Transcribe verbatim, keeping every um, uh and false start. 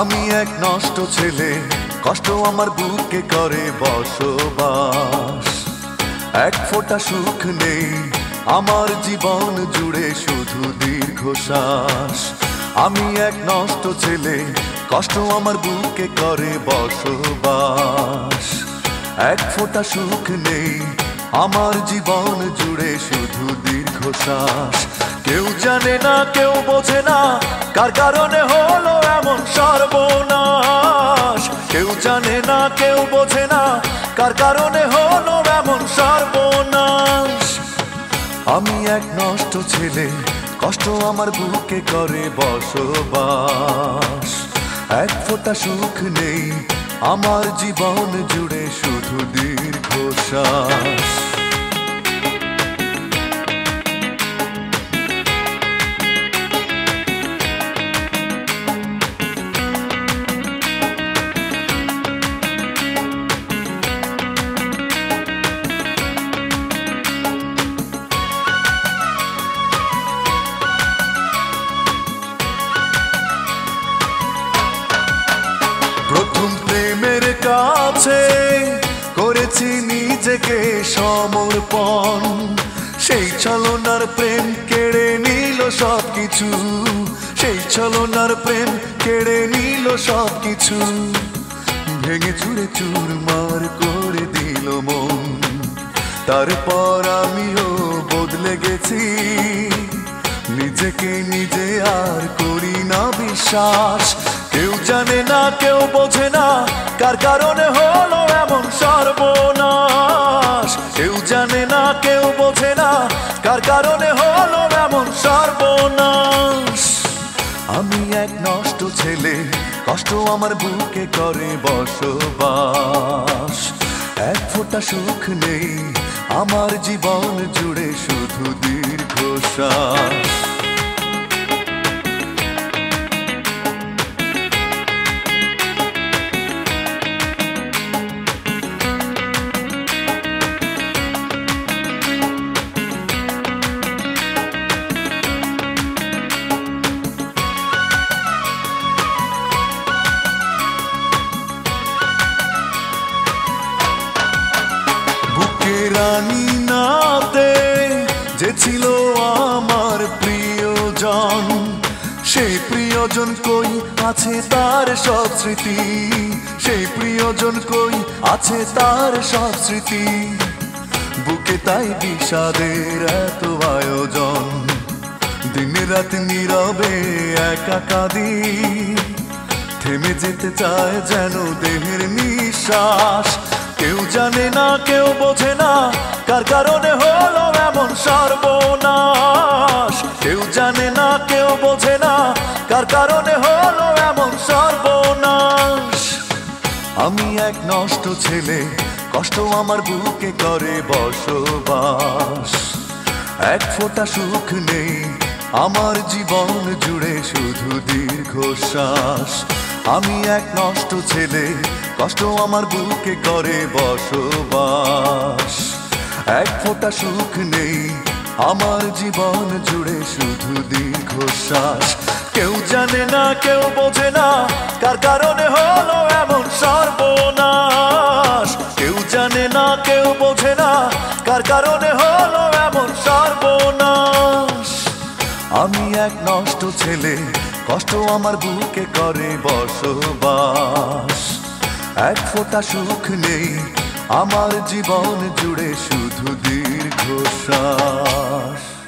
আমি এক নষ্ট ছেলে, কষ্ট আমার বুকে করে বসবাস। এক ফোঁটা সুখ নেই আমার জীবন জুড়ে, শুধু দীর্ঘশ্বাস। আমি এক নষ্ট ছেলে, কষ্ট আমার বুকে করে বসবাস। এক ফোঁটা সুখ নেই আমার জীবন জুড়ে, শুধু দীর্ঘশ্বাস। কেউ জানে না, কেউ বোঝে না, কার কারণে হলো এমন সর্বনাশ। কেউ জানে না, কেউ বোঝে না, কার কারণে হলো এমন সর্বনাশ। আমি এক নষ্ট ছেলে, কষ্ট আমার বুকে করে বসবাস। এক ফোঁটা সুখ নেই আমার জীবন জুড়ে, শুধু দীর্ঘশ্বাস। প্রথম প্রেমের কাছে করেছি নিজেকে সমর্পণ, সেই ছলনার প্রেম কেড়ে নিল সব কিছু। সেই ছলনার প্রেম কেড়ে নিল সব কিছু, ভেঙে চুরে চুরমার করে দিল মন। তারপর আমিও বদলে গেছি, নিজেকে নিজে আর করি না বিশ্বাস। কেউ জানে না, কেউ বোঝে না, কার কারণে হলো এমন সর্বনাশ। কেউ জানে না, কেউ বোঝে না, কার কারণে হলো এমন সর্বনাশ। আমি এক নষ্ট ছেলে, কষ্ট আমার বুকে করে বসবাস। এক ফোঁটা সুখ নেই আমার জীবন জুড়ে, শুধু দীর্ঘশ্বাস। রানী নাতে যে ছিল আমার প্রিয়জন, সেই প্রিয়জন কই আছে তার সব স্মৃতি। সেই প্রিয়জন কই আছে তার সব স্মৃতি, বুকে তাই বিষাদের এত আয়োজন। দিন রাত নীরবে একা কাঁদি, থেমে যেতে চায় যেন দেহের নিঃশ্বাস। কেউ জানে না, কেউ বোঝে না, কার কারণে হলো এমন সর্বনাশ। কেউ জানে না, কেউ বোঝে না, কার কারণে হলো এমন সর্বনাশ। আমি এক নষ্ট ছেলে, কষ্ট আমার বুকে করে বসবাস। এক ফোঁটা সুখ নেই আমার জীবন জুড়ে, শুধু দীর্ঘশ্বাস। আমি এক নষ্ট ছেলে, কষ্ট আমার বুকে করে বসবাস। এক ফোঁটা সুখ নেই আমার জীবন জুড়ে, শুধু দীর্ঘশ্বাস। কেউ জানে না, কেউ বোঝে না, কার কারণে হলো এমন সর্বনাশ। কেউ জানে না, কেউ বোঝে না, কার কারণে হলো এমন সর্বনাশ। আমি এক নষ্ট ছেলে, কষ্ট আমার বুকে করে বসবাস। এক ফোঁটা সুখ নেই আমার জীবন জুড়ে, শুধু দীর্ঘশ্বাস।